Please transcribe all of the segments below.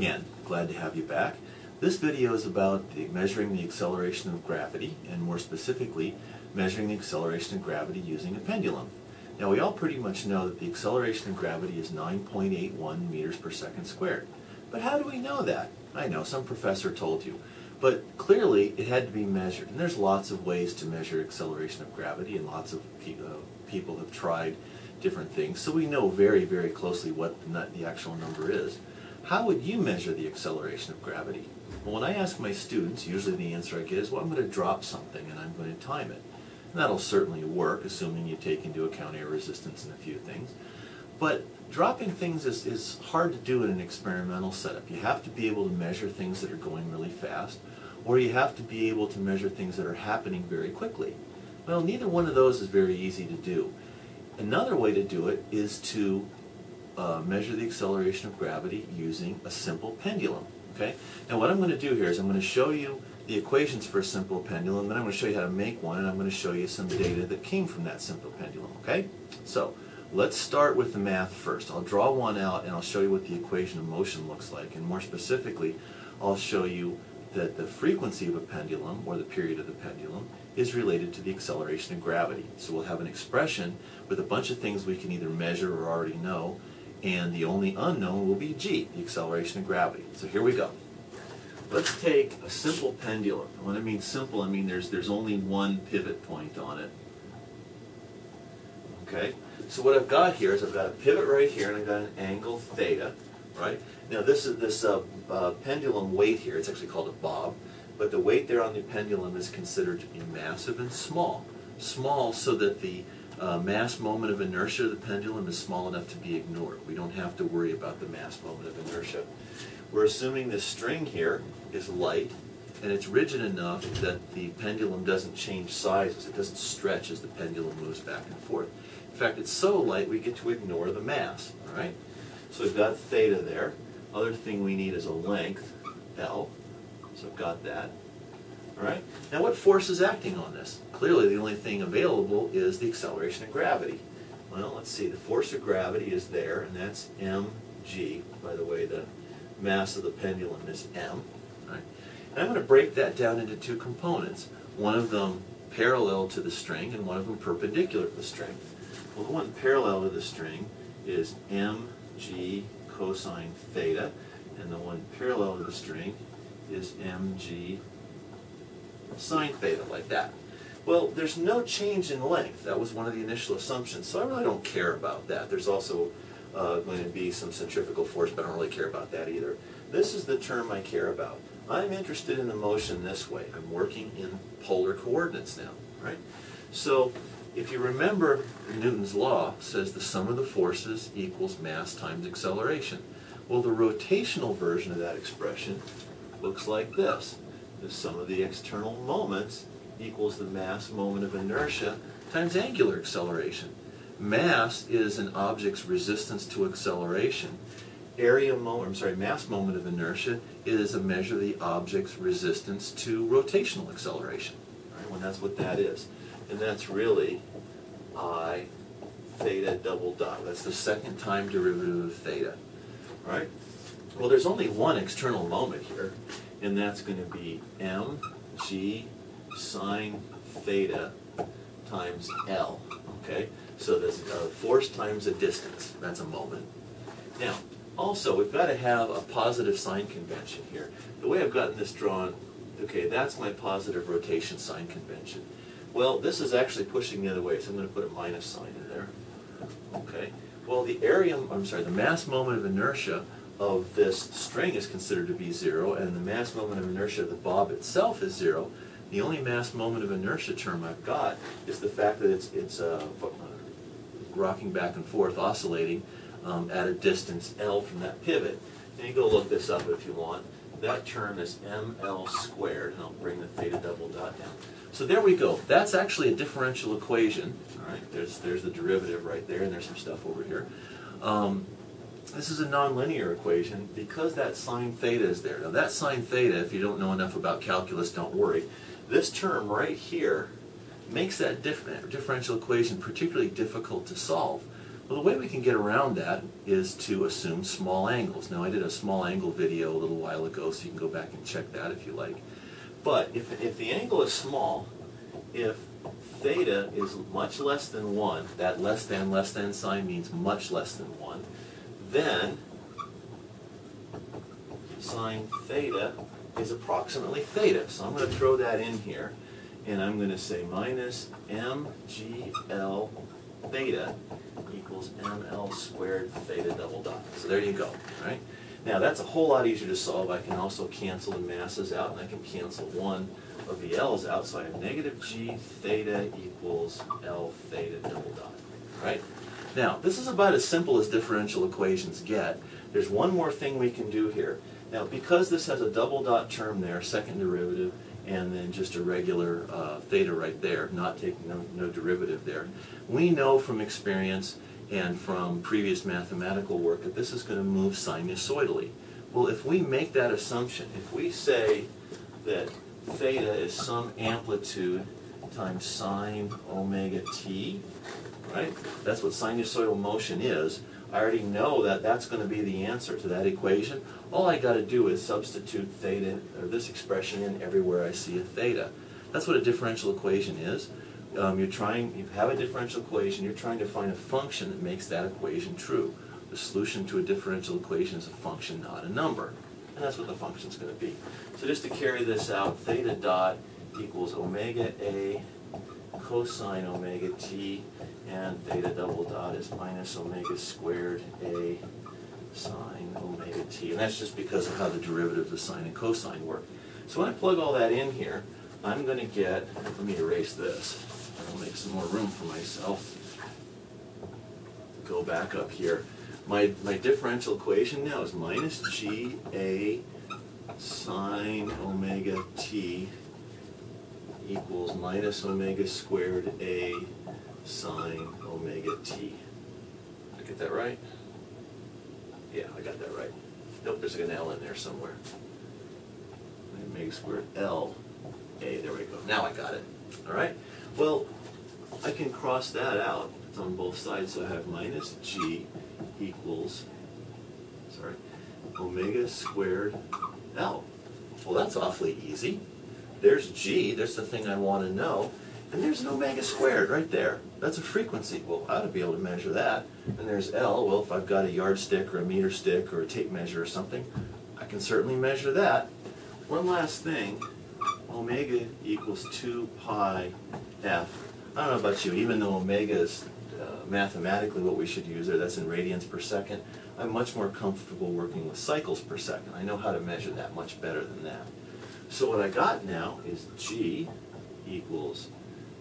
again, glad to have you back. This video is about measuring the acceleration of gravity, and more specifically, measuring the acceleration of gravity using a pendulum. Now, we all pretty much know that the acceleration of gravity is 9.81 meters per second squared. But how do we know that? I know, some professor told you. But clearly, it had to be measured. And there's lots of ways to measure acceleration of gravity, and lots of people have tried different things. So we know very, very closely what the actual number is. How would you measure the acceleration of gravity? Well, when I ask my students, usually the answer I get is, well, I'm going to drop something and I'm going to time it. And that'll certainly work, assuming you take into account air resistance and a few things. But dropping things is hard to do in an experimental setup. You have to be able to measure things that are going really fast, or you have to be able to measure things that are happening very quickly. Well, neither one of those is very easy to do. Another way to do it is to measure the acceleration of gravity using a simple pendulum. Okay? Now what I'm going to do here is I'm going to show you the equations for a simple pendulum, then I'm going to show you how to make one, and I'm going to show you some data that came from that simple pendulum. Okay? So let's start with the math first. I'll draw one out and I'll show you what the equation of motion looks like, and more specifically I'll show you that the frequency of a pendulum, or the period of the pendulum, is related to the acceleration of gravity. So we'll have an expression with a bunch of things we can either measure or already know, and the only unknown will be g, the acceleration of gravity. So here we go. Let's take a simple pendulum. And when I mean simple, I mean there's only one pivot point on it. Okay? So what I've got here is I've got a pivot right here, and I've got an angle theta. Right? Now this pendulum weight here, it's actually called a bob, but the weight there on the pendulum is considered to be massive and small. Small so that the mass moment of inertia of the pendulum is small enough to be ignored. We don't have to worry about the mass moment of inertia. We're assuming this string here is light, and it's rigid enough that the pendulum doesn't change sizes. It doesn't stretch as the pendulum moves back and forth. In fact, it's so light we get to ignore the mass. All right? So we've got theta there. Other thing we need is a length, L. So I've got that. All right. Now what force is acting on this? Clearly the only thing available is the acceleration of gravity. Well, let's see. The force of gravity is there, and that's mg. By the way, the mass of the pendulum is m. All right. And I'm going to break that down into two components. One of them parallel to the string, and one of them perpendicular to the string. Well, the one parallel to the string is mg cosine theta, and the one parallel to the string is mg sine theta, like that. Well, there's no change in length. That was one of the initial assumptions, so I really don't care about that. There's also going to be some centrifugal force, but I don't really care about that either. This is the term I care about. I'm interested in the motion this way. I'm working in polar coordinates now, right? So if you remember, Newton's law says the sum of the forces equals mass times acceleration. Well, the rotational version of that expression looks like this. The sum of the external moments equals the mass moment of inertia times angular acceleration. Mass is an object's resistance to acceleration. Mass moment of inertia is a measure of the object's resistance to rotational acceleration. Right? Well, that's what that is. And that's really I theta double dot. That's the second time derivative of theta. Right? Well, there's only one external moment here, and that's going to be mg sine theta times L. Okay? So there's a force times a distance. That's a moment. Now, also, we've got to have a positive sign convention here. The way I've gotten this drawn, okay, that's my positive rotation sign convention. Well, this is actually pushing the other way, so I'm going to put a minus sign in there. Okay. Well, the mass moment of inertia of this string is considered to be zero, and the mass moment of inertia of the bob itself is zero. The only mass moment of inertia term I've got is the fact that it's rocking back and forth, oscillating at a distance L from that pivot. And you go look this up if you want. That term is mL squared, and I'll bring the theta double dot down. So there we go. That's actually a differential equation. All right, there's the derivative right there, and there's some stuff over here. This is a nonlinear equation because that sine theta is there. Now that sine theta, if you don't know enough about calculus, don't worry. This term right here makes that differential equation particularly difficult to solve. Well, the way we can get around that is to assume small angles. Now, I did a small angle video a little while ago, so you can go back and check that if you like. But if the angle is small, if theta is much less than 1, that less than sign means much less than 1, then sine theta is approximately theta. So I'm going to throw that in here, and I'm going to say minus mgl theta equals ml squared theta double dot. So there you go. All right? Now that's a whole lot easier to solve. I can also cancel the masses out, and I can cancel one of the L's out, so I have negative g theta equals L theta double dot. All right? Now this is about as simple as differential equations get. There's one more thing we can do here. Now, because this has a double dot term there, second derivative, and then just a regular theta right there, not taking no derivative there, we know from experience and from previous mathematical work that this is going to move sinusoidally. Well, if we make that assumption, if we say that theta is some amplitude times sine omega t, right? That's what sinusoidal motion is. I already know that that's going to be the answer to that equation. All I got to do is substitute theta, or this expression, in everywhere I see a theta. That's what a differential equation is. You have a differential equation, you're trying to find a function that makes that equation true. The solution to a differential equation is a function, not a number. And that's what the function's going to be. So just to carry this out, theta dot equals omega A cosine omega t, and theta double dot is minus omega squared A sine omega t. And that's just because of how the derivatives of sine and cosine work. So when I plug all that in here, I'm going to get, let me erase this. I'll make some more room for myself. Go back up here. My differential equation now is minus g A sine omega t equals minus omega squared A sine omega t. Did I get that right? Yeah, I got that right. Nope, there's an L in there somewhere. Omega squared L A, there we go. Now I got it. All right? Well, I can cross that out. It's on both sides, so I have minus g equals, sorry, omega squared L. Well, that's awfully easy. There's g, there's the thing I want to know, and there's an omega squared right there. That's a frequency. Well, I ought to be able to measure that. And there's L. Well, if I've got a yardstick or a meter stick or a tape measure or something, I can certainly measure that. One last thing. Omega equals 2 pi f. I don't know about you, even though omega is mathematically what we should use there, that's in radians per second, I'm much more comfortable working with cycles per second. I know how to measure that much better than that. So what I got now is g equals,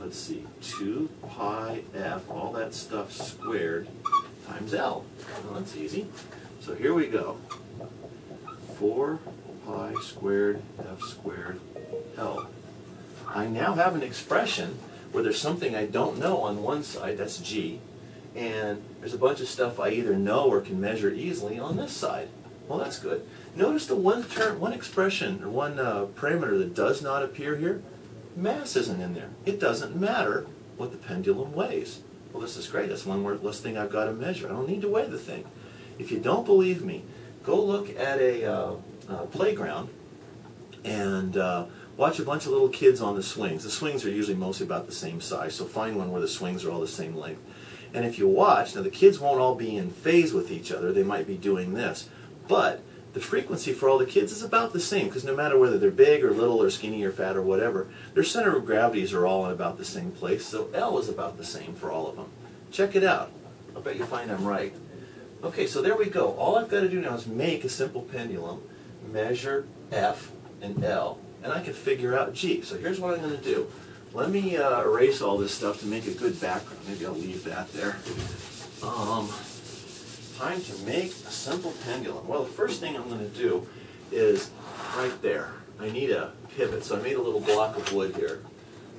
let's see, 2 pi f, all that stuff squared, times L. Well, that's easy. So here we go. 4 pi squared f squared L. I now have an expression where there's something I don't know on one side, that's g, and there's a bunch of stuff I either know or can measure easily on this side. Well, that's good. Notice the one expression, or one parameter that does not appear here, mass isn't in there. It doesn't matter what the pendulum weighs. Well, this is great. That's one less thing I've got to measure. I don't need to weigh the thing. If you don't believe me, go look at a playground and watch a bunch of little kids on the swings. The swings are usually mostly about the same size, so find one where the swings are all the same length. And if you watch, now the kids won't all be in phase with each other, they might be doing this, but the frequency for all the kids is about the same, because no matter whether they're big or little or skinny or fat or whatever, their center of gravities are all in about the same place, so L is about the same for all of them. Check it out. I'll bet you find I'm right. Okay, so there we go. All I've got to do now is make a simple pendulum, measure F and L, and I can figure out g. So here's what I'm going to do. Let me erase all this stuff to make a good background. Maybe I'll leave that there. Time to make a simple pendulum. Well, the first thing I'm going to do is right there. I need a pivot, so I made a little block of wood here.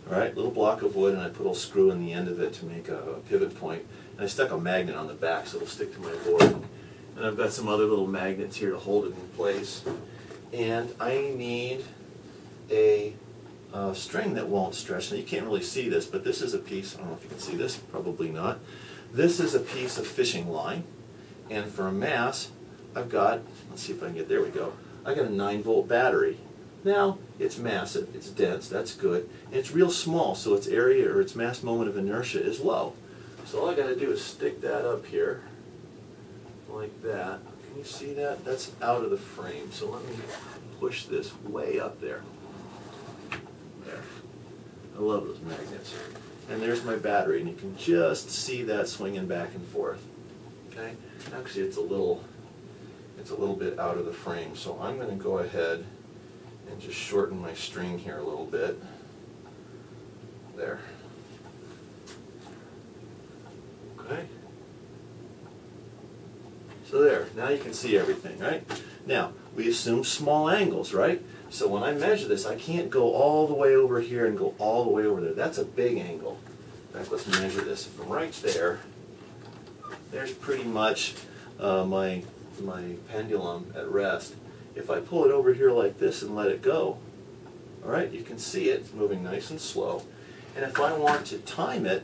All right, little block of wood, and I put a little screw in the end of it to make a pivot point. And I stuck a magnet on the back so it'll stick to my board. And I've got some other little magnets here to hold it in place. And I need a string that won't stretch. Now you can't really see this, but this is a piece, I don't know if you can see this, probably not. This is a piece of fishing line, and for a mass, I've got, let's see if I can get, there we go, I've got a 9-volt battery. Now, it's massive, it's dense, that's good, and it's real small, so its area or its mass moment of inertia is low. So all I've got to do is stick that up here, like that. Can you see that? That's out of the frame, so let me push this way up there. There. I love those magnets. And there's my battery, and you can just see that swinging back and forth. Okay? Actually, it's a little bit out of the frame, so I'm going to go ahead and just shorten my string here a little bit. There. Okay? So there, now you can see everything, right? Now, we assume small angles, right? So when I measure this, I can't go all the way over here and go all the way over there. That's a big angle. In fact, let's measure this. From right there, there's pretty much my pendulum at rest. If I pull it over here like this and let it go, all right, you can see it. It's moving nice and slow. And if I want to time it,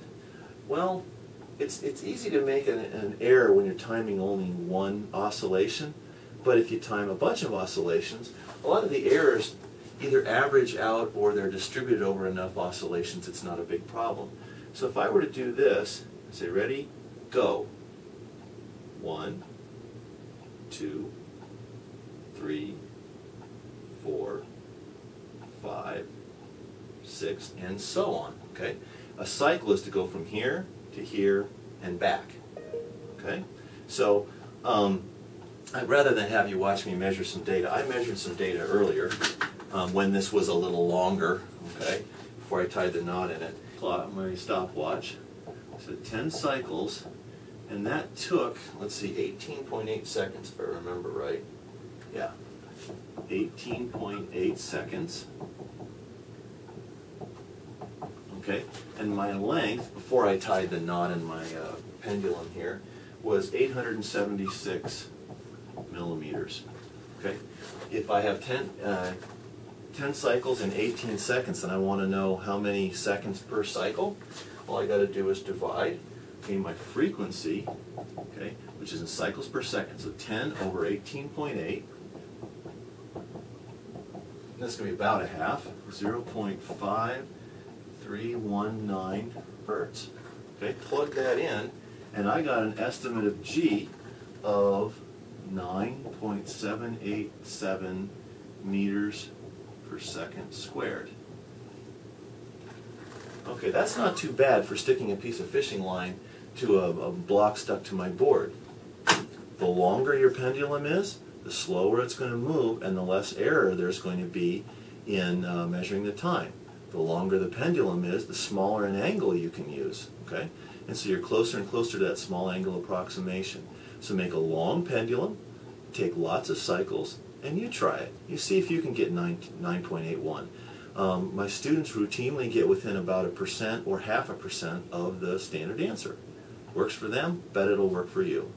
well, it's easy to make an error when you're timing only one oscillation. But if you time a bunch of oscillations, a lot of the errors either average out or they're distributed over enough oscillations, it's not a big problem. So if I were to do this, say ready, go. 1, 2, 3, 4, 5, 6, and so on. Okay? A cycle is to go from here to here and back. Okay? So rather than have you watch me measure some data, I measured some data earlier when this was a little longer, okay, before I tied the knot in it. Plot my stopwatch. So 10 cycles, and that took, let's see, 18.8 seconds if I remember right. Yeah, 18.8 seconds. Okay, and my length, before I tied the knot in my pendulum here, was 876 millimeters. Okay, if I have 10 cycles in 18 seconds and I want to know how many seconds per cycle, all I got to do is divide my frequency, okay, which is in cycles per second, so 10 over 18.8. That's going to be about a half, 0.5319 hertz. Okay, plug that in, and I got an estimate of G of 9.787 meters per second squared. Okay, that's not too bad for sticking a piece of fishing line to a block stuck to my board. The longer your pendulum is, the slower it's going to move, and the less error there's going to be in measuring the time. The longer the pendulum is, the smaller an angle you can use. Okay, and so you're closer and closer to that small angle approximation. So make a long pendulum, take lots of cycles, and you try it. You see if you can get 9.81. My students routinely get within about 1% or 0.5% of the standard answer. Works for them, bet it'll work for you.